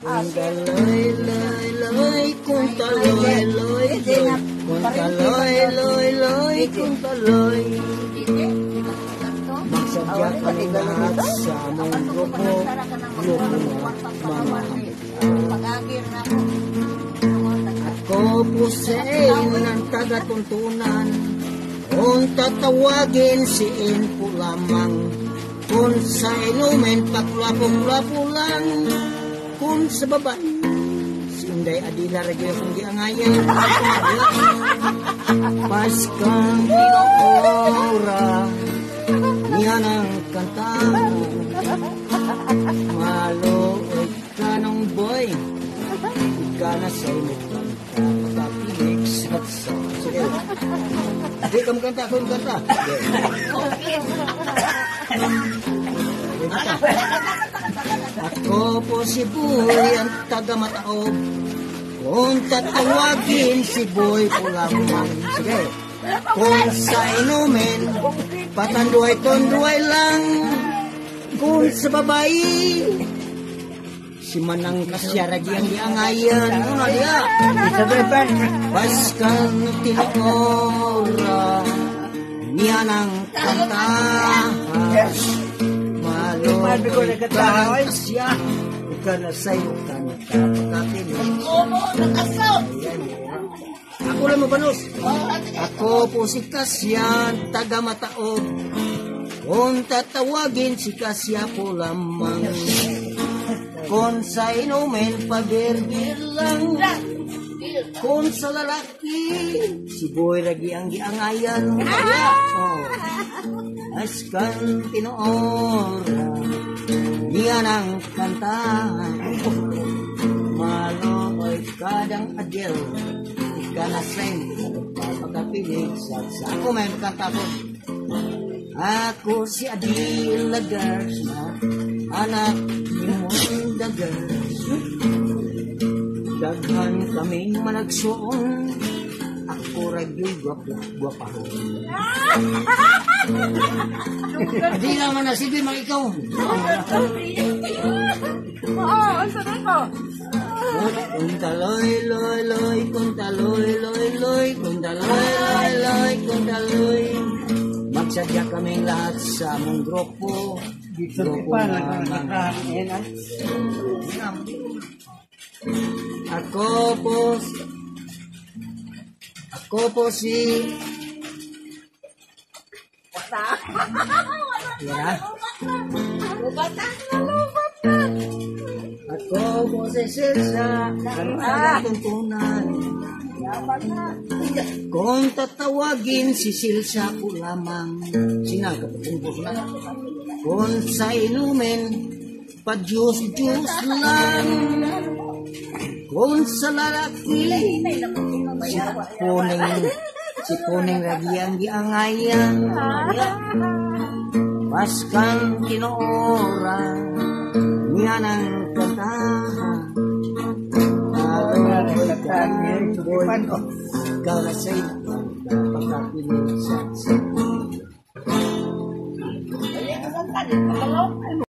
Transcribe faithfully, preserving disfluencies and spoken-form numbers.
Kontaloyloyloy, kontaloyloyloy, kontaloyloy, kontaloy. Magsadya ka ng lahat sa aming grupo, grupo mga kapatid. Ako po sa inyo ng tagatuntunan, kung tatawagin si Inpo lamang, kung sa inumin paglapong-lapulan, kung sa babae, si Inday Adila Regina kung di angayan, Paskang Ora, niyan ang kanta mo, maluoy ka ng boy, ikaw na sa inumin, papinex at sa sa'yo. Hindi kang kanta, kung kanta. Ako po si Boy ang taga-Mataob, kung tatawagin si Boy Pulamang. Sige. Kung sa inumin, patanduay-tonduay lang. Kung sa babae, si Manang Kasyaragi ang diangayan. Ano niya? Baskang tinokora, niya ng kantahas. Malulog ka siya, ikaw na sa'yo kanta pagkakilis. Ako lang mabanos. Ako po si Kasyan, taga-Mataob. Kung tatawagin si Kasya po lamang. Kung sa inumin, pabirbir lang. Kung sa lalaki, si Boy Ragi ang giangayan. Askan pinoora, niyan ang kantahan. Malo'y kadang adil, ika na sa'yo pagkapilig sa sa. Ako may kanta ko. Ako si Adil Lagarza, anak ni Munda Garza. Daghan kaming managsuon, ako ragyong guwapa ko. Hindi naman na sige, mga ikaw. Oo, ang sabi ko. Kontaloyloyloy, kontaloyloyloy, kontaloyloy, kontaloy. Magsadya kaming lahat sa among grupo. Grupo na makain. Ako po... Ako po si... Yeah. Ako po si Silsa, ang tagatuntunan. Kung tatawagin si Silsa po lamang, sinagapatong po na. Kung sa inumin, pa-juice-juice lang. Kung sa lalaki, sipuning, sipuning ragiang-giangayan. Paskang kinooran, niyan ang kantahan. Maro'y kanyang boy, ikaw na sa ito, pagkapilig sa sa'yo.